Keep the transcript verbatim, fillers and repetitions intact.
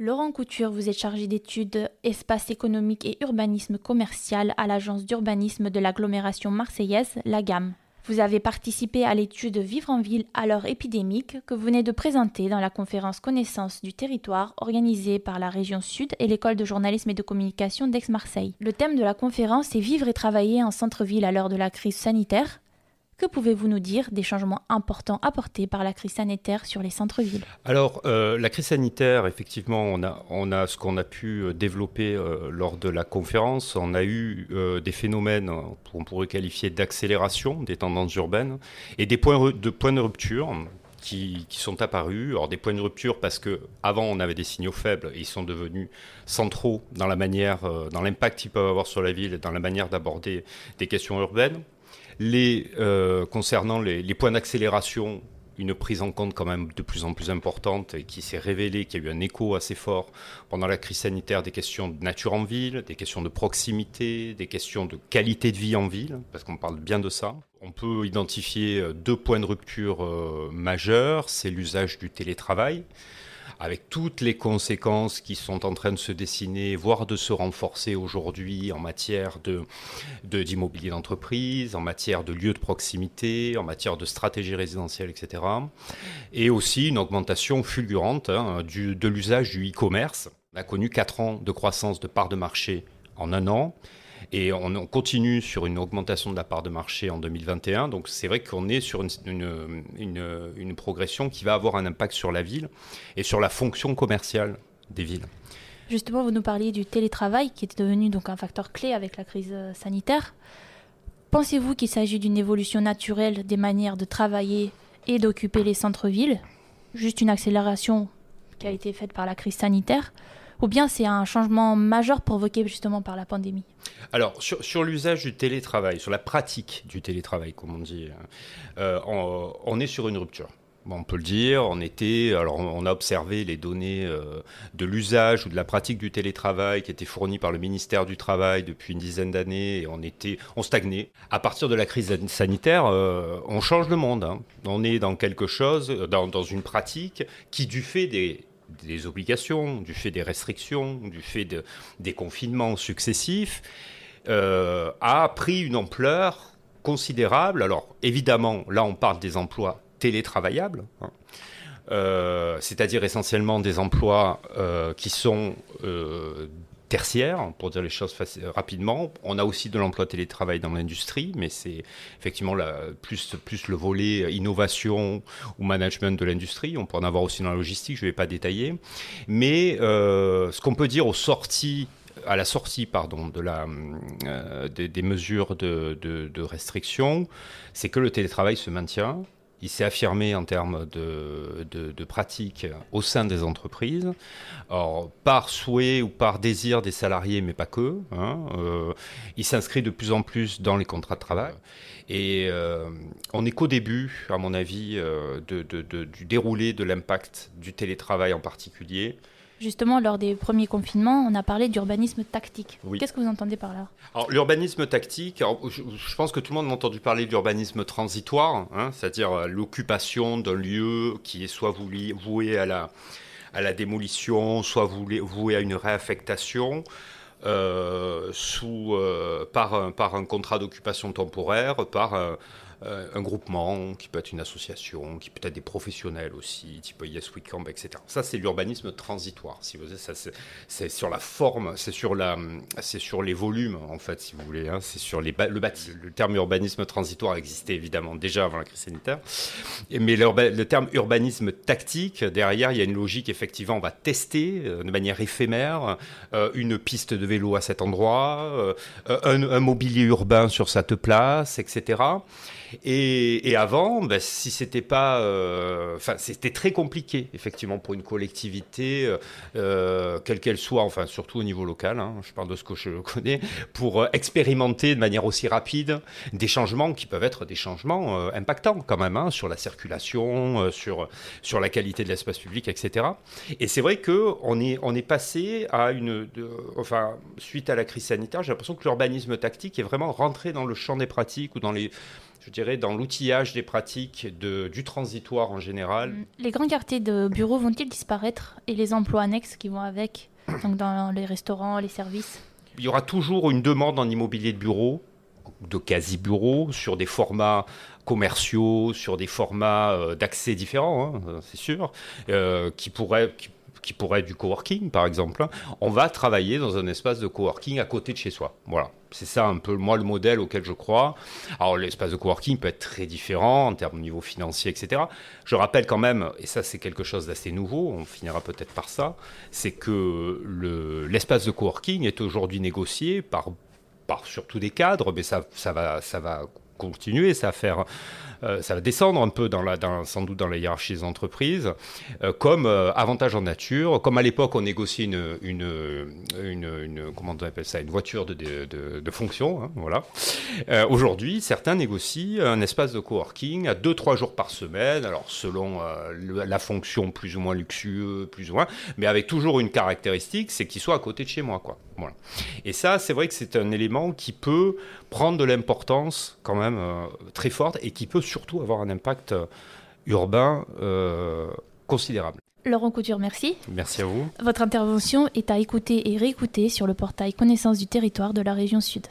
Laurent Couture, vous êtes chargé d'études espace économique et urbanisme commercial à l'agence d'urbanisme de l'agglomération marseillaise, la GAM. Vous avez participé à l'étude Vivre en ville à l'heure épidémique que vous venez de présenter dans la conférence Connaissance du territoire organisée par la région Sud et l'école de journalisme et de communication d'Aix-Marseille. Le thème de la conférence est Vivre et travailler en centre-ville à l'heure de la crise sanitaire. Que pouvez-vous nous dire des changements importants apportés par la crise sanitaire sur les centres-villes? Alors, euh, la crise sanitaire, effectivement, on a, on a ce qu'on a pu développer euh, lors de la conférence. On a eu euh, des phénomènes qu'on pourrait qualifier d'accélération des tendances urbaines et des points de, points de rupture qui, qui sont apparus. Alors, des points de rupture parce qu'avant, on avait des signaux faibles et ils sont devenus centraux dans la manière, euh, dans l'impact qu'ils peuvent avoir sur la ville et dans la manière d'aborder des questions urbaines. Les, euh, concernant les, les points d'accélération, une prise en compte quand même de plus en plus importante et qui s'est révélée, qui a eu un écho assez fort pendant la crise sanitaire, des questions de nature en ville, des questions de proximité, des questions de qualité de vie en ville, parce qu'on parle bien de ça. On peut identifier deux points de rupture euh, majeurs, c'est l'usage du télétravail, avec toutes les conséquences qui sont en train de se dessiner, voire de se renforcer aujourd'hui en matière de, de, d'immobilier d'entreprise, en matière de lieux de proximité, en matière de stratégie résidentielle, et cetera. Et aussi une augmentation fulgurante hein, du, de l'usage du e-commerce. On a connu quatre ans de croissance de part de marché en un an. Et on, on continue sur une augmentation de la part de marché en deux mille vingt et un. Donc c'est vrai qu'on est sur une, une, une, une progression qui va avoir un impact sur la ville et sur la fonction commerciale des villes. Justement, vous nous parliez du télétravail qui est devenu donc un facteur clé avec la crise sanitaire. Pensez-vous qu'il s'agit d'une évolution naturelle des manières de travailler et d'occuper les centres-villes, juste une accélération qui a été faite par la crise sanitaire ? Ou bien c'est un changement majeur provoqué justement par la pandémie? Alors, sur, sur l'usage du télétravail, sur la pratique du télétravail, comme on dit, euh, on, on est sur une rupture. On peut le dire, on était, alors on a observé les données euh, de l'usage ou de la pratique du télétravail qui étaient fournies par le ministère du Travail depuis une dizaine d'années et on, était, on stagnait. À partir de la crise sanitaire, euh, on change le monde. Hein. On est dans quelque chose, dans, dans une pratique qui, du fait des... des obligations, du fait des restrictions, du fait de, des confinements successifs, euh, a pris une ampleur considérable. Alors évidemment, là on parle des emplois télétravaillables, hein, euh, c'est-à-dire essentiellement des emplois euh, qui sont euh, tertiaires, pour dire les choses rapidement. On a aussi de l'emploi télétravail dans l'industrie, mais c'est effectivement la, plus, plus le volet innovation ou management de l'industrie. On peut en avoir aussi dans la logistique, je ne vais pas détailler. Mais euh, ce qu'on peut dire aux sorties, à la sortie pardon, de la, euh, des, des mesures de, de, de restriction, c'est que le télétravail se maintient. Il s'est affirmé en termes de, de, de pratiques au sein des entreprises. Alors, par souhait ou par désir des salariés, mais pas que, hein, euh, il s'inscrit de plus en plus dans les contrats de travail. Et euh, on n'est qu'au début, à mon avis, euh, de, de, de, du déroulé de l'impact du télétravail en particulier. Justement, lors des premiers confinements, on a parlé d'urbanisme tactique. Oui. Qu'est-ce que vous entendez par là? Alors, l'urbanisme tactique, alors, je, je pense que tout le monde a entendu parler d'urbanisme transitoire, hein, c'est-à-dire l'occupation d'un lieu qui est soit voué, voué à, la, à la démolition, soit voué, voué à une réaffectation. Euh, sous, euh, par, un, par un contrat d'occupation temporaire, par un, euh, un groupement qui peut être une association, qui peut être des professionnels aussi, type Yes We Camp, et cetera. Ça, c'est l'urbanisme transitoire. Si vous voulez, ça, c'est, c'est sur la forme, c'est sur, la, c'est sur les volumes, en fait, si vous voulez. Hein, c'est sur les ba- le bâti. Le terme urbanisme transitoire existait évidemment déjà avant la crise sanitaire, mais le terme urbanisme tactique, derrière, il y a une logique. Effectivement, on va tester euh, de manière éphémère euh, une piste de vélo à cet endroit, euh, un, un mobilier urbain sur cette place, et cetera. Et, et avant, ben, si c'était pas, enfin, euh, c'était très compliqué effectivement pour une collectivité, euh, quelle qu'elle soit, enfin surtout au niveau local. Hein, je parle de ce que je connais, pour euh, expérimenter de manière aussi rapide des changements qui peuvent être des changements euh, impactants quand même hein, sur la circulation, euh, sur sur la qualité de l'espace public, et cetera. Et c'est vrai que on est on est passé à une, de, enfin suite à la crise sanitaire, j'ai l'impression que l'urbanisme tactique est vraiment rentré dans le champ des pratiques ou dans les je dirais, dans l'outillage des pratiques de, du transitoire en général. Les grands quartiers de bureaux vont-ils disparaître et les emplois annexes qui vont avec, donc dans les restaurants, les services? Il y aura toujours une demande en immobilier de bureaux, de quasi-bureaux, sur des formats commerciaux, sur des formats euh, d'accès différents, hein, c'est sûr, euh, qui pourraient... Qui qui pourrait être du coworking, par exemple, on va travailler dans un espace de coworking à côté de chez soi. Voilà, c'est ça un peu, moi, le modèle auquel je crois. Alors, l'espace de coworking peut être très différent en termes de niveau financier, et cetera. Je rappelle quand même, et ça, c'est quelque chose d'assez nouveau, on finira peut-être par ça, c'est que le, l'espace de coworking est aujourd'hui négocié par, par surtout des cadres, mais ça, ça va... Ça va continuer, ça va, faire, euh, ça va descendre un peu dans la, dans, sans doute dans la hiérarchie des entreprises, euh, comme euh, avantage en nature, comme à l'époque on négociait une, une, une, une, comment on appelle ça, une voiture de, de, de, de fonction, hein, voilà. Euh, aujourd'hui, certains négocient un espace de coworking à deux trois jours par semaine, alors selon euh, le, la fonction plus ou moins luxueux, plus ou moins, mais avec toujours une caractéristique, c'est qu'il soit à côté de chez moi, quoi. Voilà. Et ça, c'est vrai que c'est un élément qui peut prendre de l'importance quand même euh, très forte et qui peut surtout avoir un impact urbain euh, considérable. Laurent Couture, merci. Merci à vous. Votre intervention est à écouter et réécouter sur le portail Connaissance du territoire de la région Sud.